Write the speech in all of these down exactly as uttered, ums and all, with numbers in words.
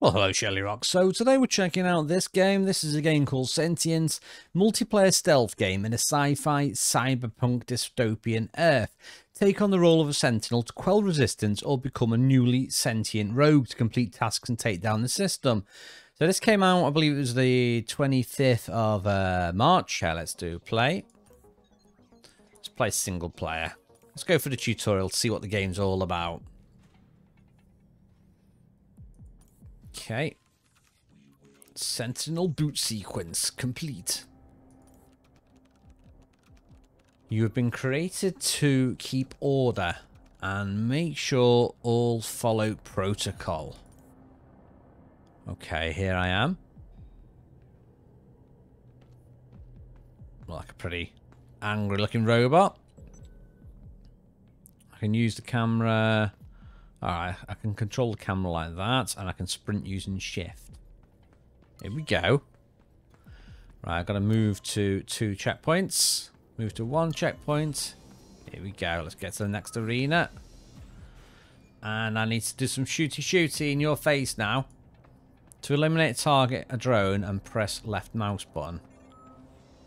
Well, hello Shelly Rock. So today we're checking out this game. This is a game called Sentience, multiplayer stealth game in a sci-fi, cyberpunk, dystopian Earth. Take on the role of a sentinel to quell resistance or become a newly sentient rogue to complete tasks and take down the system. So this came out, I believe it was the twenty-fifth of uh, March. Yeah, let's do play. Let's play single player. Let's go for the tutorial to see what the game's all about. Okay. Sentinel boot sequence complete. You have been created to keep order and make sure all follow protocol. Okay, here I am. Like a pretty angry looking robot. I can use the camera. Alright, I can control the camera like that, and I can sprint using shift. Here we go. Right, I've got to move to two checkpoints. Move to one checkpoint. Here we go. Let's get to the next arena. And I need to do some shooty-shooty in your face now. To eliminate a target, a drone, and press left mouse button.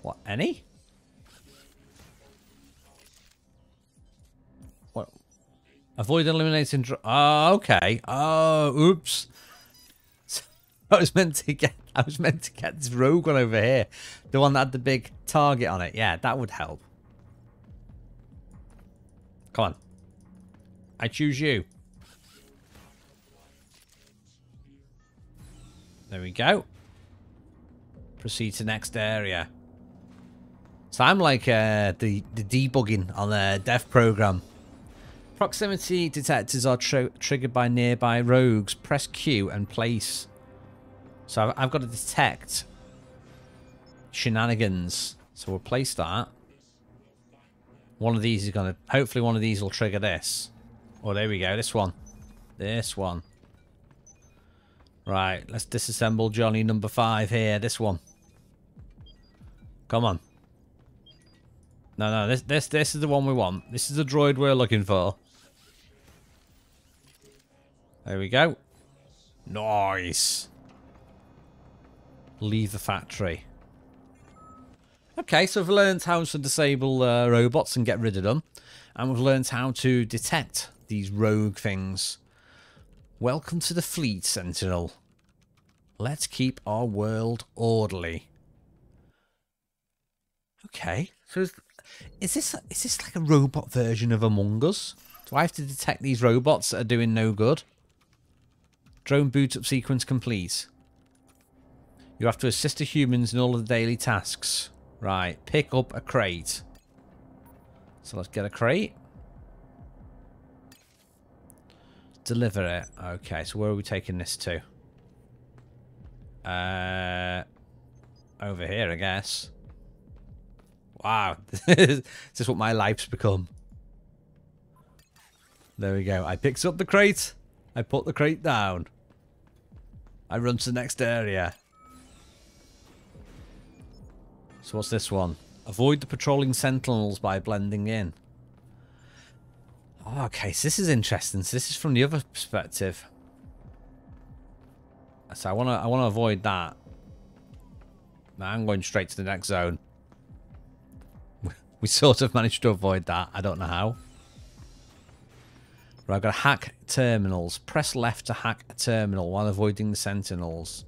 What, any? Avoid eliminating... Oh, okay. Oh, oops. I was meant to get I was meant to get this rogue one over here. The one that had the big target on it. Yeah, that would help. Come on. I choose you. There we go. Proceed to next area. So I'm like uh, the, the debugging on the dev program. Proximity detectors are tr triggered by nearby rogues. Press Q and place. So I've, I've got to detect shenanigans. So we'll place that. One of these is going to... Hopefully one of these will trigger this. Oh, there we go. This one. This one. Right. Let's disassemble Johnny number five here. This one. Come on. No, no. This, this, this is the one we want. This is the droid we're looking for. There we go. Nice. Leave the factory. Okay, so we've learned how to disable uh, robots and get rid of them. And we've learned how to detect these rogue things. Welcome to the fleet, Sentinel. Let's keep our world orderly. Okay, so is, is this is this like a robot version of Among Us? Do I have to detect these robots that are doing no good? Drone boot-up sequence complete. You have to assist the humans in all of the daily tasks. Right, pick up a crate. So let's get a crate. Deliver it. Okay, so where are we taking this to? Uh, over here, I guess. Wow, this is what my life's become. There we go. I picked up the crate. I put the crate down. I run to the next area. So what's this one? Avoid the patrolling sentinels by blending in. Oh, okay, so this is interesting. So this is from the other perspective. So I wanna I wanna avoid that. Now I'm going straight to the next zone. We sort of managed to avoid that. I don't know how. Right, I've got to hack terminals. Press left to hack a terminal while avoiding the sentinels.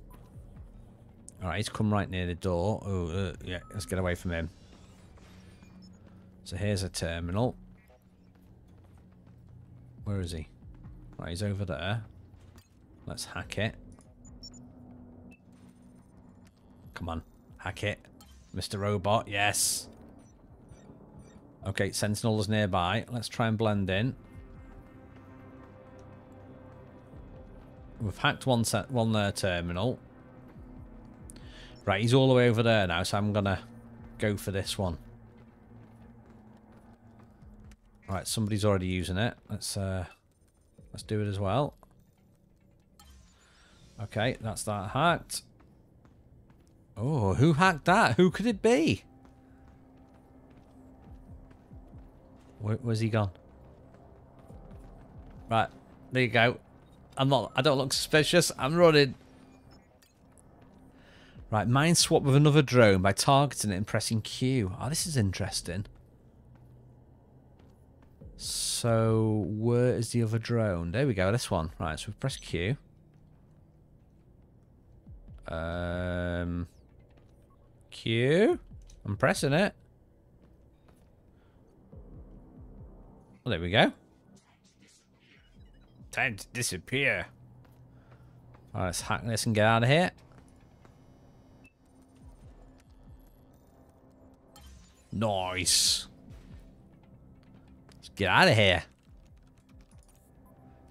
All right, he's come right near the door. Oh, uh, yeah, let's get away from him. So here's a terminal. Where is he? Right, he's over there. Let's hack it. Come on, hack it. Mister Robot, yes. Okay, Sentinel is nearby. Let's try and blend in. We've hacked one set, one uh, terminal. Right, he's all the way over there now, so I'm going to go for this one. Right, somebody's already using it. Let's, uh, let's do it as well. Okay, that's that hacked. Oh, who hacked that? Who could it be? Where, where's he gone? Right, there you go. I'm not, I don't look suspicious. I'm running. Right, mind swap with another drone by targeting it and pressing Q. Oh, this is interesting. So, where is the other drone? There we go, this one. Right, so we press Q. Um, Q. I'm pressing it. Well, there we go. Time to disappear. All right, let's hack this and get out of here. Nice. Let's get out of here.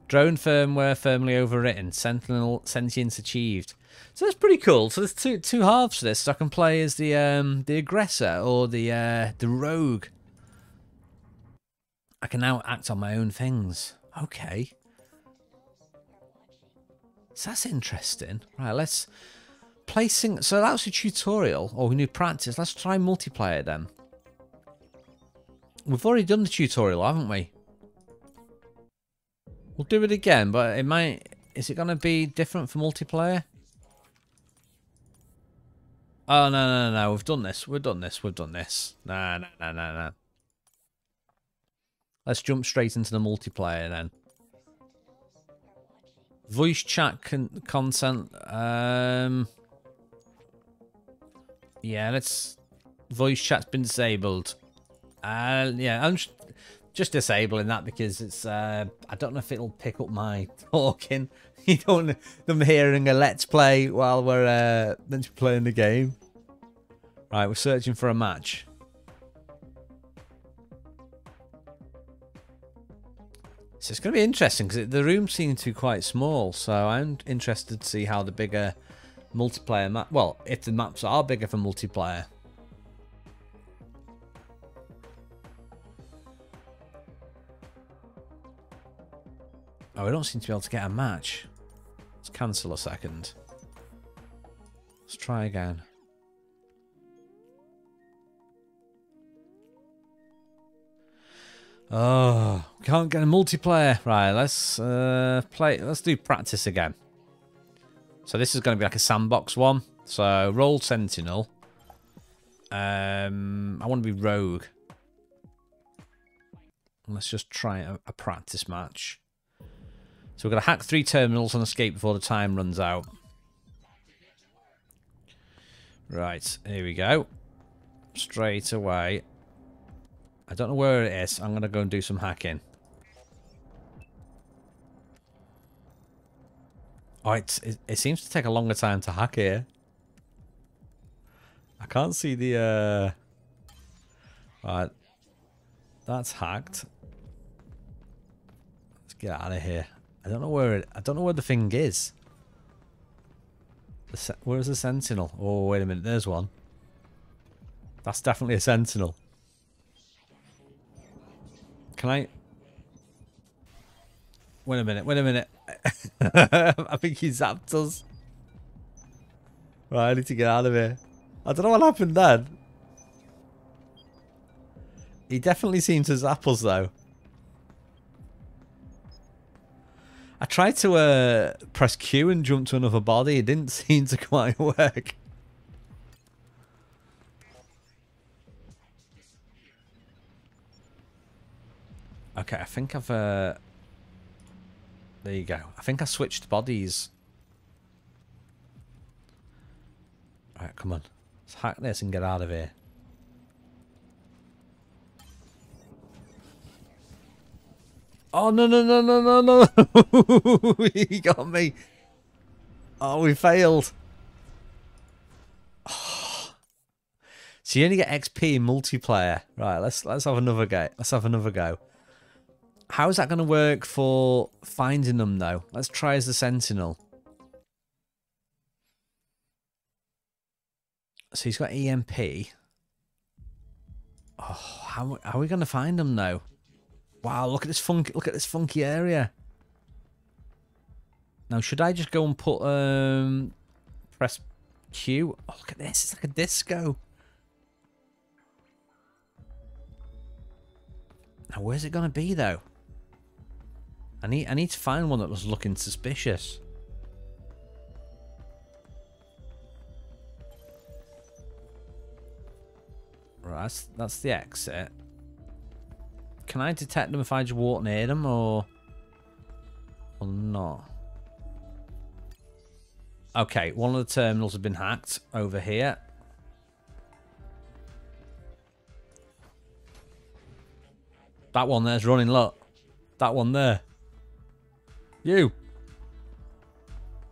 Drone firmware firmly overwritten. Sentinel sentience achieved. So that's pretty cool. So there's two two halves to this. So I can play as the um the aggressor or the uh the rogue. I can now act on my own things. Okay. So that's interesting. Right, let's placing. So that was a tutorial or we need practice. Let's try multiplayer then. We've already done the tutorial, haven't we? We'll do it again, but it might. Is it going to be different for multiplayer? Oh, no, no, no, we've done this. We've done this. We've done this. No, no, no, no, no. Let's jump straight into the multiplayer then. Voice chat con content. Um, yeah, let's. Voice chat's been disabled. Uh, yeah, I'm just disabling that because it's. Uh, I don't know if it'll pick up my talking. You don't know them hearing a let's play while we're uh, meant to be playing the game. Right, we're searching for a match. So it's going to be interesting because the room seems to be quite small. So I'm interested to see how the bigger multiplayer map. Well, if the maps are bigger for multiplayer. Oh, we don't seem to be able to get a match. Let's cancel a second. Let's try again. Oh, can't get a multiplayer. Right, let's uh, play. Let's do practice again. So this is going to be like a sandbox one. So roll sentinel. Um, I want to be rogue. Let's just try a, a practice match. So we're going to hack three terminals and escape before the time runs out. Right, here we go. Straight away. I don't know where it is. I'm going to go and do some hacking. Oh, it's, it, it seems to take a longer time to hack here. I can't see the... Uh... Right. That's hacked. Let's get out of here. I don't know where it... I don't know where the thing is. The, where's the sentinel? Oh, wait a minute. There's one. That's definitely a sentinel. Can I? Wait a minute, wait a minute. I think he zapped us. Right, I need to get out of here. I don't know what happened then. He definitely seemed to zap us though. I tried to uh, press Q and jump to another body. It didn't seem to quite work. Okay, I think I've, uh, there you go. I think I switched bodies. Alright, come on. Let's hack this and get out of here. Oh, no, no, no, no, no, no. He got me. Oh, we failed. Oh. So you only get X P in multiplayer. Right, let's, let's have another go. Let's have another go. How is that going to work for finding them, though? Let's try as the sentinel. So he's got E M P. Oh, how, how are we going to find them, though? Wow, look at this funky, look at this funky area. Now, should I just go and put um, press Q? Oh, look at this! It's like a disco. Now, where's it going to be, though? I need, I need to find one that was looking suspicious. Right, that's, that's the exit. Can I detect them if I just walk near them, or, or not? Okay, one of the terminals have been hacked over here. That one there's running, look. That one there. You.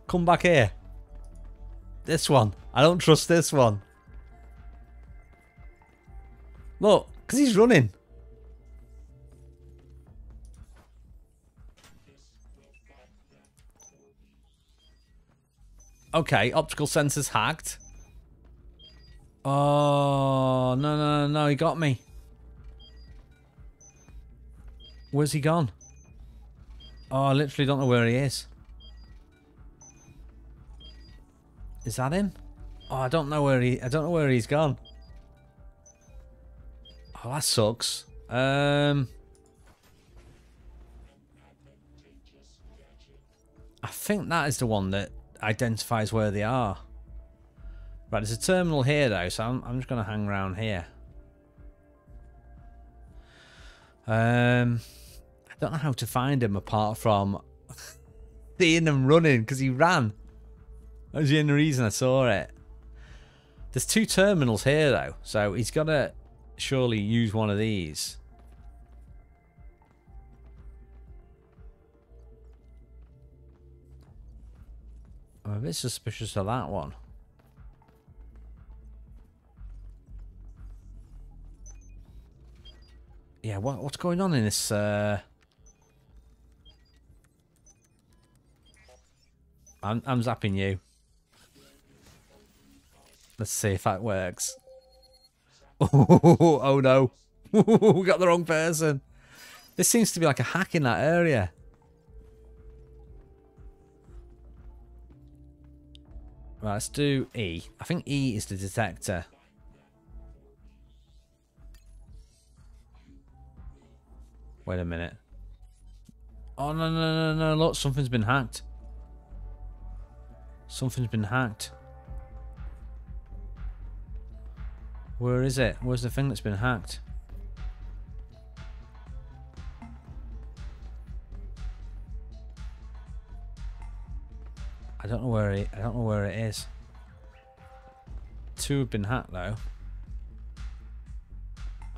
Come back here. This one. I don't trust this one. Look, because he's running. Okay, optical sensors hacked. Oh, no, no, no, no, he got me. Where's he gone? Oh, I literally don't know where he is. Is that him? Oh, I don't know where he, I don't know where he's gone. Oh, that sucks. Um, I think that is the one that identifies where they are. Right, there's a terminal here though, so I'm, I'm just going to hang around here. Um, I don't know how to find him apart from seeing him running, because he ran. That was the only reason I saw it. There's two terminals here though, so he's got to surely use one of these. I'm a bit suspicious of that one. Yeah, what, what's going on in this? Uh... I'm, I'm zapping you. Let's see if that works. Oh, oh no. We got the wrong person. This seems to be like a hack in that area. Right, let's do E. I think E is the detector. Wait a minute. Oh, no, no, no, no, look, something's been hacked. Something's been hacked. Where is it? Where's the thing that's been hacked? I don't know where it, I don't know where it is. Two have been hacked though.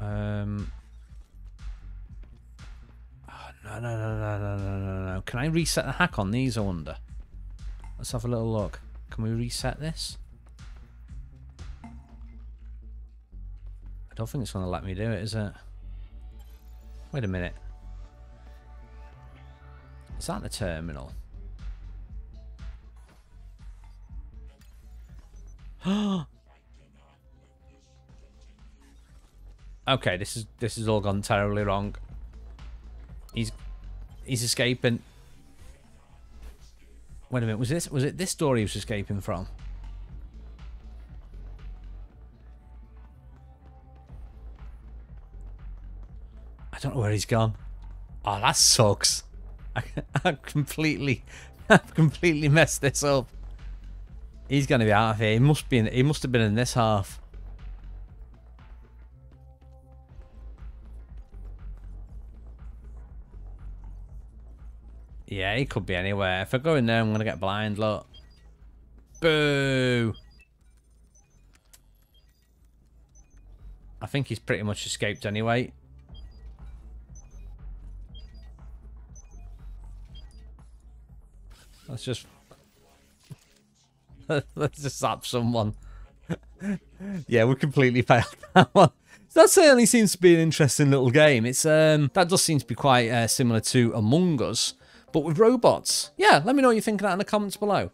Um. Oh, no, no, no, no, no, no, no. Can I reset the hack on these, I wonder? Let's have a little look. Can we reset this? I don't think it's going to let me do it, is it? Wait a minute. Is that the terminal? Okay, this is this has all gone terribly wrong. He's he's escaping. Wait a minute, was this was it this door he was escaping from? I don't know where he's gone. Oh, that sucks. I, I completely I've completely messed this up. He's going to be out of here. He must be in, he must have been in this half. Yeah, he could be anywhere. If I go in there, I'm going to get blind, look. Boo! I think he's pretty much escaped anyway. Let's just... Let's just zap someone. Yeah, we completely failed that one. That certainly seems to be an interesting little game. It's um, that does seem to be quite uh, similar to Among Us, but with robots. Yeah, let me know what you think of that in the comments below.